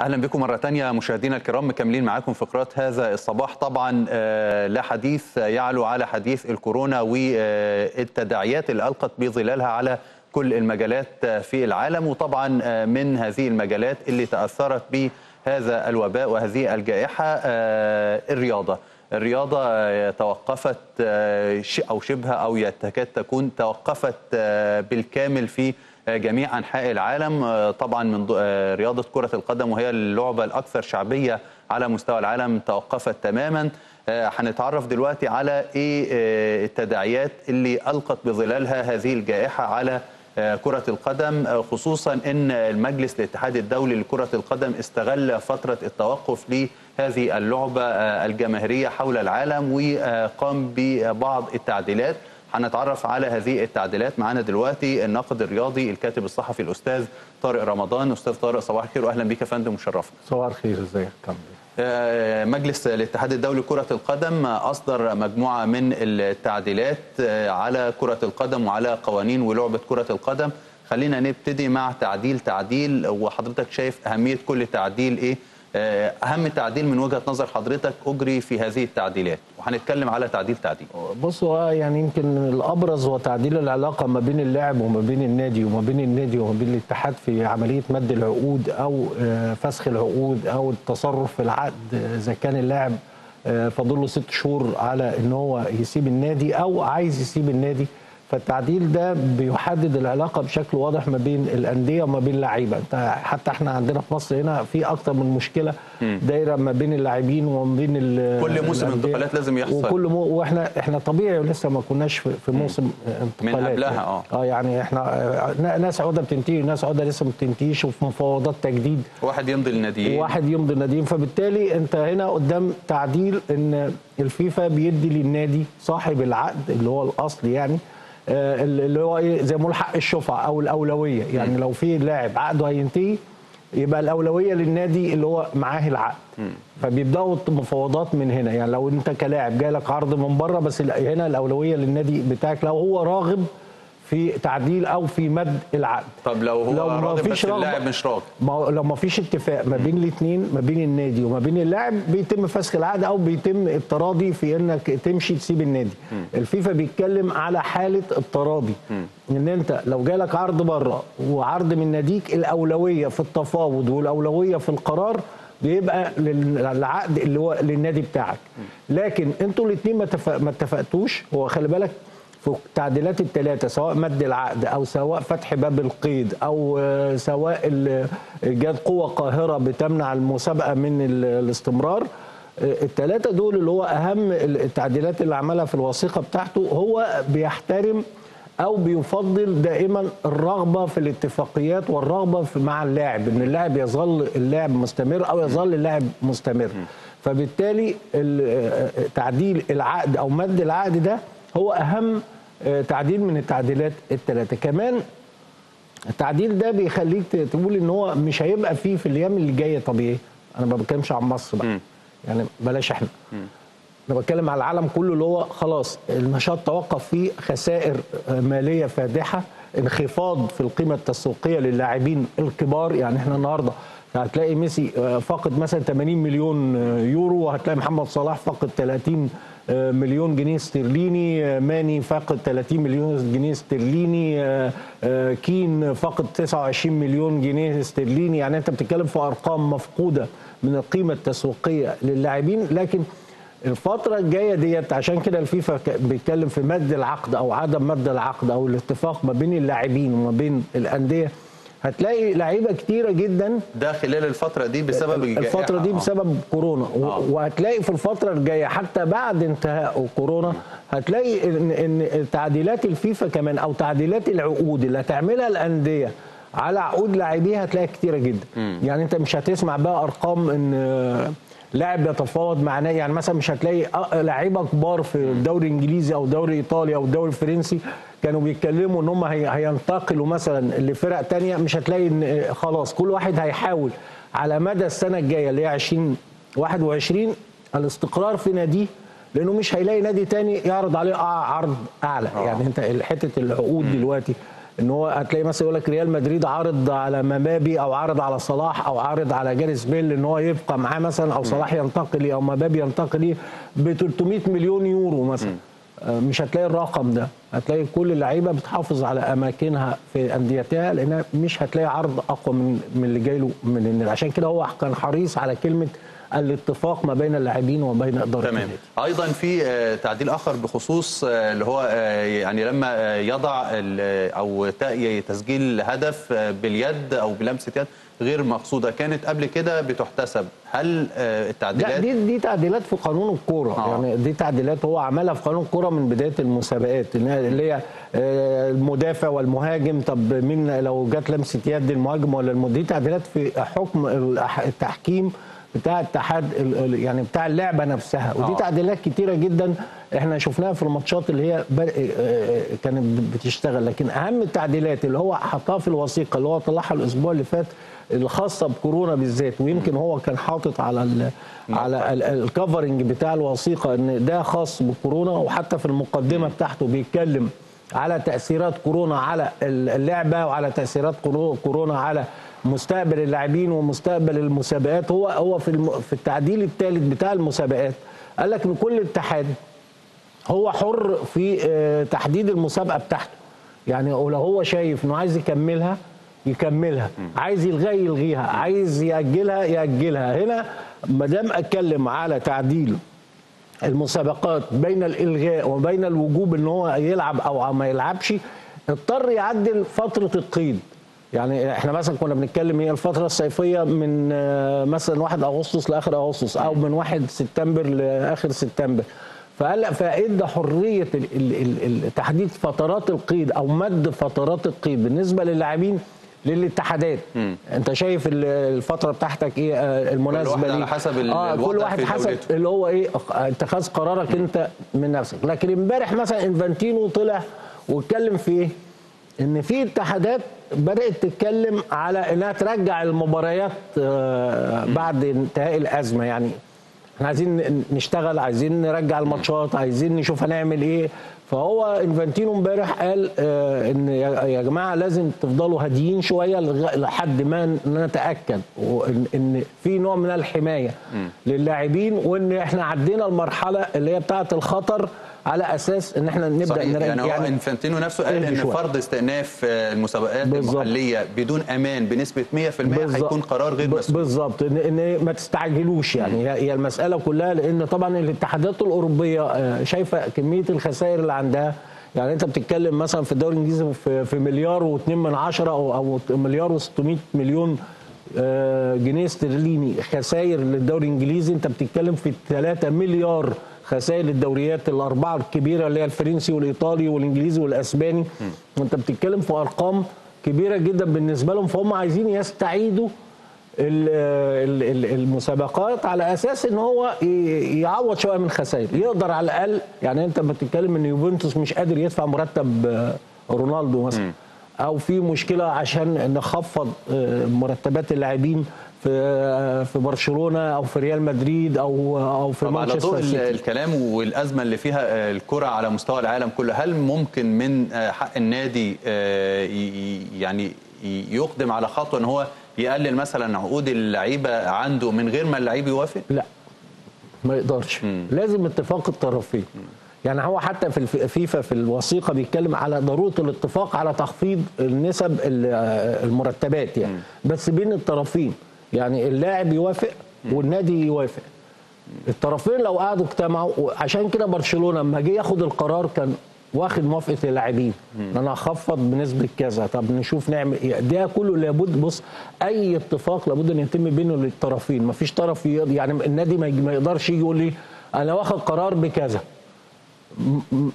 اهلا بكم مره ثانيه مشاهدينا الكرام، مكملين معاكم فقرات هذا الصباح. طبعا لا حديث يعلو على حديث الكورونا والتداعيات اللي ألقت بظلالها على كل المجالات في العالم، وطبعا من هذه المجالات اللي تأثرت بهذا الوباء وهذه الجائحة الرياضة توقفت أو شبه أو تكاد تكون توقفت بالكامل في جميع أنحاء العالم. طبعا من رياضة كرة القدم وهي اللعبة الأكثر شعبية على مستوى العالم توقفت تماما. هنتعرف دلوقتي على إيه التداعيات اللي ألقت بظلالها هذه الجائحة على كرة القدم، خصوصا أن المجلس الاتحاد الدولي لكرة القدم استغل فترة التوقف لهذه اللعبة الجماهيرية حول العالم وقام ببعض التعديلات. هنتعرف على هذه التعديلات. معانا دلوقتي الناقد الرياضي الكاتب الصحفي الأستاذ طارق رمضان. أستاذ طارق صباح الخير وأهلا بك يا فندم ومشرفنا. صباح الخير، ازيك؟ مجلس الاتحاد الدولي لكرة القدم أصدر مجموعة من التعديلات على كرة القدم وعلى قوانين ولعبة كرة القدم. خلينا نبتدي مع تعديل وحضرتك شايف أهمية كل تعديل إيه؟ أهم تعديل من وجهة نظر حضرتك أجري في هذه التعديلات، وهنتكلم على تعديل. بصوا يعني يمكن الأبرز هو تعديل العلاقة ما بين اللاعب وما بين النادي وما بين الاتحاد في عملية مد العقود أو فسخ العقود أو التصرف في العقد، إذا كان اللاعب فاضل له 6 شهور على إن هو يسيب النادي أو عايز يسيب النادي. فالتعديل ده بيحدد العلاقه بشكل واضح ما بين الانديه وما بين اللعيبه. حتى احنا عندنا في مصر هنا في اكتر من مشكله دايره ما بين اللاعبين وما بين كل موسم انتقالات لازم يحصل، وكل واحنا طبيعي ولسه ما كناش في موسم انتقالات من قبلها. يعني احنا ناس عقودها بتنتهي وناس عقودها لسه ما بتنتهيش، وفي مفاوضات تجديد واحد يمضي الناديين. فبالتالي انت هنا قدام تعديل ان الفيفا بيدي للنادي صاحب العقد اللي هو الاصل، يعني اللي هو زي ما نقول حق الشفعه او الاولويه. يعني لو في لاعب عقده هينتهي يبقى الاولويه للنادي اللي هو معاه العقد. فبيبداوا المفاوضات من هنا. يعني لو انت كلاعب جالك عرض من بره، بس هنا الاولويه للنادي بتاعك لو هو راغب في تعديل او في مد العقد. طب لو هو راغب بس اللاعب مش راغب، لو ما فيش اتفاق ما بين الاثنين ما بين النادي وما بين اللاعب، بيتم فسخ العقد او بيتم التراضي في انك تمشي تسيب النادي. الفيفا بيتكلم على حاله التراضي، ان انت لو جالك عرض بره وعرض من ناديك، الاولويه في التفاوض والاولويه في القرار بيبقى للعقد اللي هو للنادي بتاعك. لكن انتوا الاثنين ما اتفقتوش. هو خلي بالك في التعديلات ال3 سواء مد العقد او سواء فتح باب القيد او سواء ايجاد قوه قاهره بتمنع المسابقه من الاستمرار، ال3 دول اللي هو اهم التعديلات اللي عملها في الوثيقه بتاعته. هو بيحترم او بيفضل دائما الرغبه في الاتفاقيات والرغبه مع اللاعب، ان اللاعب يظل اللاعب مستمر او يظل اللاعب مستمر. فبالتالي تعديل العقد او مد العقد ده هو أهم تعديل من التعديلات ال3. كمان التعديل ده بيخليك تقول إن هو مش هيبقى فيه في الأيام اللي جاية طبيعي. أنا ما بتكلمش عن مصر بقى، يعني بلاش إحنا، أنا بتكلم على العالم كله اللي هو خلاص النشاط توقف فيه، خسائر مالية فادحة، انخفاض في القيمة التسويقية للاعبين الكبار. يعني إحنا النهاردة هتلاقي ميسي فاقد مثلا 80 مليون يورو، وهتلاقي محمد صلاح فاقد 30 مليون جنيه استرليني، ماني فاقد 30 مليون جنيه استرليني، كين فاقد 29 مليون جنيه استرليني. يعني انت بتتكلم في ارقام مفقوده من القيمه التسويقيه للاعبين. لكن الفتره الجايه ديت عشان كده الفيفا بيتكلم في مد العقد او عدم مد العقد او الاتفاق ما بين اللاعبين وما بين الانديه. هتلاقي لعيبه كتيره جدا ده خلال الفتره دي بسبب الجائحه، الفتره دي بسبب كورونا. وهتلاقي في الفتره الجايه حتى بعد انتهاء كورونا هتلاقي ان تعديلات الفيفا كمان او تعديلات العقود اللي هتعملها الانديه على عقود لاعبيها هتلاقي كتيره جدا. يعني انت مش هتسمع بقى ارقام ان لاعب يتفاوض مع نادي، يعني مثلا مش هتلاقي لعيبه كبار في الدوري الانجليزي او الدوري الايطالي او الدوري الفرنسي كانوا بيتكلموا ان هم هينتقلوا مثلا لفرق ثانيه. مش هتلاقي ان خلاص كل واحد هيحاول على مدى السنه الجايه اللي هي 2021 الاستقرار في ناديه، لانه مش هيلاقي نادي ثاني يعرض عليه عرض اعلى. يعني انت حته العقود دلوقتي ان هو هتلاقي مثلا يقول لك ريال مدريد عارض على مبابي او عارض على صلاح او عارض على جاريث بيل ان هو يبقى معاه مثلا او صلاح ينتقل او مبابي ينتقل ب 300 مليون يورو مثلا. مش هتلاقي الرقم ده، هتلاقي كل اللعيبه بتحافظ على اماكنها في انديتها لانها مش هتلاقي عرض اقوى من اللي جاي له من النادي. عشان كده هو كان حريص على كلمه الاتفاق ما بين اللاعبين وبين اداره النادي. تمام. ايضا في تعديل اخر بخصوص اللي هو يعني لما يضع او تسجيل هدف باليد او بلمسه يد غير مقصوده، كانت قبل كده بتحتسب. هل التعديلات دي تعديلات في قانون الكوره؟ يعني دي تعديلات هو عملها في قانون الكوره من بدايه المسابقات، اللي هي المدافع والمهاجم، طب مين لو جت لمسه يد المهاجم ولا دي تعديلات في حكم التحكيم بتاع اتحاد يعني بتاع اللعبه نفسها. ودي تعديلات كتيره جدا احنا شفناها في الماتشات اللي هي كانت بتشتغل. لكن اهم التعديلات اللي هو حطها في الوثيقه اللي هو طلعها الاسبوع اللي فات الخاصه بكورونا بالذات، ويمكن هو كان حاطط على الكفرنج بتاع الوثيقه ان ده خاص بكورونا، وحتى في المقدمه بتاعته بيتكلم على تاثيرات كورونا على اللعبه وعلى تاثيرات كورونا على مستقبل اللاعبين ومستقبل المسابقات. هو في التعديل الثالث بتاع المسابقات قال لك ان كل اتحاد هو حر في تحديد المسابقه بتاعته، يعني لو هو شايف انه عايز يكملها، عايز يلغيها، عايز يأجلها. هنا ما دام اتكلم على تعديل المسابقات بين الإلغاء وبين الوجوب ان هو يلعب او ما يلعبش، اضطر يعدل فتره القيد. يعني احنا مثلا كنا بنتكلم هي الفتره الصيفيه من مثلا 1 اغسطس لاخر اغسطس او من 1 سبتمبر لاخر سبتمبر، فقال فادى حريه تحديد فترات القيد او مد فترات القيد بالنسبه للاعبين للاتحادات. انت شايف الفتره بتاعتك ايه المناسبه ليه؟ على حسب كل واحد حسب اللي هو ايه اتخاذ قرارك انت من نفسك. لكن امبارح مثلا إنفانتينو طلع واتكلم في ايه؟ ان في اتحادات بدأت تتكلم على انها ترجع المباريات بعد انتهاء الازمه، يعني احنا عايزين نشتغل، عايزين نرجع الماتشات، عايزين نشوف هنعمل ايه. فهو إنفانتينو امبارح قال ان يا جماعه لازم تفضلوا هاديين شويه لحد ما نتاكد ان في نوع من الحمايه للاعبين، وان احنا عدينا المرحله اللي هي بتاعه الخطر على اساس ان احنا نبدا صحيح. يعني إنفانتينو نفسه قال ان فرض استئناف المسابقات المحليه بدون امان بنسبه 100% هيكون قرار غير مسؤول. بالظبط، ان ما تستعجلوش. يعني هي المساله كلها، لان طبعا الاتحادات الاوروبيه شايفه كميه الخسائر اللي عندها. يعني انت بتتكلم مثلا في الدوري الانجليزي في مليار و2 من 10 او مليار و600 مليون جنيه استرليني خسائر للدوري الانجليزي، انت بتتكلم في 3 مليار خسائر الدوريات الاربعه الكبيره اللي هي الفرنسي والايطالي والانجليزي والاسباني، وانت بتتكلم في ارقام كبيره جدا بالنسبه لهم. فهم عايزين يستعيدوا المسابقات على اساس ان هو يعوض شويه من خسائر يقدر على الاقل. يعني انت بتتكلم ان يوفنتوس مش قادر يدفع مرتب رونالدو مثلا، او في مشكله عشان نخفض مرتبات اللاعبين في برشلونه او في ريال مدريد او في مانشستر سيتي. على الكلام والازمه اللي فيها الكره على مستوى العالم كله، هل ممكن من حق النادي يعني يقدم على خطوه ان هو يقلل مثلا عقود اللعيبه عنده من غير ما اللعيب يوافق؟ لا، ما يقدرش. لازم اتفاق الطرفين. يعني هو حتى في الفيفا في الوثيقه بيتكلم على ضروره الاتفاق على تخفيض النسب المرتبات، يعني بس بين الطرفين، يعني اللاعب يوافق والنادي يوافق. الطرفين لو قعدوا اجتمعوا. عشان كده برشلونه لما جه ياخد القرار كان واخد موافقه اللاعبين، انا هخفض بنسبه كذا، طب نشوف نعمل ايه. ده كله لابد، بص، اي اتفاق لابد ان يتم بينه الطرفين. مفيش طرف يعني النادي ما يقدرش يجي يقول لي انا واخد قرار بكذا،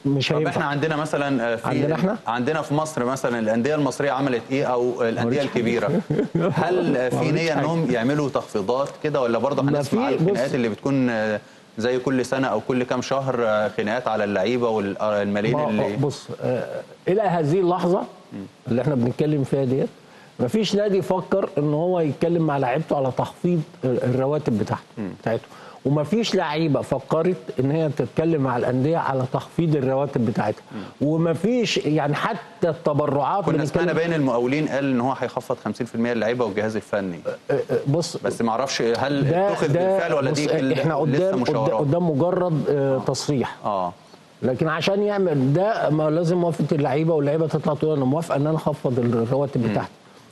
مش هينفع. احنا عندنا مثلا عندنا في مصر مثلا الانديه المصريه عملت ايه، او الانديه الكبيره، هل في نيه انهم يعملوا تخفيضات كده، ولا برضه هنسمع الخناقات اللي بتكون زي كل سنه او كل كام شهر، خناقات على اللعيبه والملايين اللي بص الى هذه اللحظه اللي احنا بنتكلم فيها ديت مفيش نادي فكر ان هو يتكلم مع لعيبته على تخفيض الرواتب بتاعته ومفيش لعيبه فكرت ان هي تتكلم مع الانديه على تخفيض الرواتب بتاعتها، ومفيش يعني حتى التبرعات. كنا سمعنا باين المقاولين قال ان هو هيخفض 50% للعيبه والجهاز الفني. بص بس ما اعرفش هل اتخذ بالفعل ولا دي احنا قدام مجرد تصريح. لكن عشان يعمل ده ما لازم موافقه اللعيبه، واللعيبه تطلع تقول انا موافقه ان انا اخفض الرواتب بتاعتي.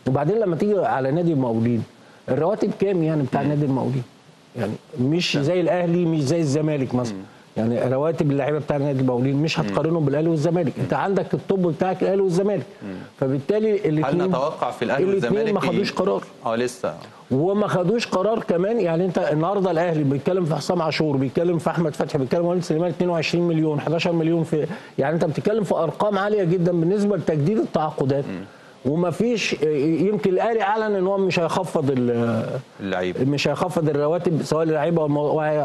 وبعدين لما تيجي على نادي المقاولين الرواتب كام يعني بتاع نادي المقاولين؟ يعني مش زي الاهلي، مش زي الزمالك مثلا. يعني رواتب اللعيبه بتاع نادي المقاولين مش هتقارنهم بالاهلي والزمالك، انت عندك الطب بتاعك الاهلي والزمالك. فبالتالي الاثنين هل نتوقع في الاهلي والزمالك ما خدوش قرار؟ لسه وما خدوش قرار كمان. يعني انت النهارده الاهلي بيتكلم في حسام عاشور، بيتكلم في احمد فتحي، بيتكلم وليد سليمان 22 مليون 11 مليون في، يعني انت بتتكلم في ارقام عاليه جدا بالنسبه لتجديد التعاقدات. ومفيش، يمكن الاهلي اعلن ان هو مش هيخفض اللعيبه، مش هيخفض الرواتب سواء اللعيبه،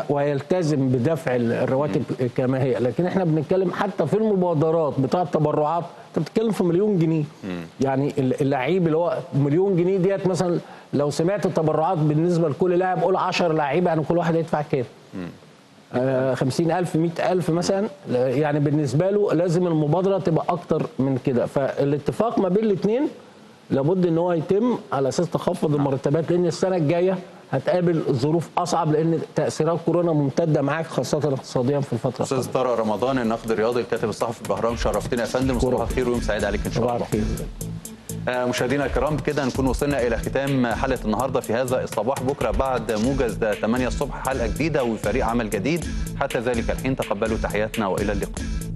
وهيلتزم بدفع الرواتب كما هي. لكن احنا بنتكلم حتى في المبادرات بتاعه التبرعات انت بتتكلم في مليون جنيه. يعني اللعيب اللي هو مليون جنيه ديت مثلا لو سمعت التبرعات بالنسبه لكل لاعب قول 10 لعيبه، يعني كل واحد هيدفع كام؟ 50,000 100,000 مثلا. يعني بالنسبه له لازم المبادره تبقى اكتر من كده. فالاتفاق ما بين الاثنين لابد ان هو يتم على اساس تخفض المرتبات، لان السنه الجايه هتقابل ظروف اصعب، لان تاثيرات كورونا ممتده معاك خاصه اقتصاديا في الفتره. استاذ طارق رمضان النقد الرياضي الكاتب الصحفي البهرام، شرفتنا يا فندم، وصباح الخير ويوم سعيد عليك ان شاء الله. مشاهدينا الكرام، بكده نكون وصلنا الى ختام حلقه النهارده في هذا الصباح. بكره بعد موجز 8 الصبح حلقه جديده وفريق عمل جديد. حتى ذلك الحين تقبلوا تحياتنا والى اللقاء.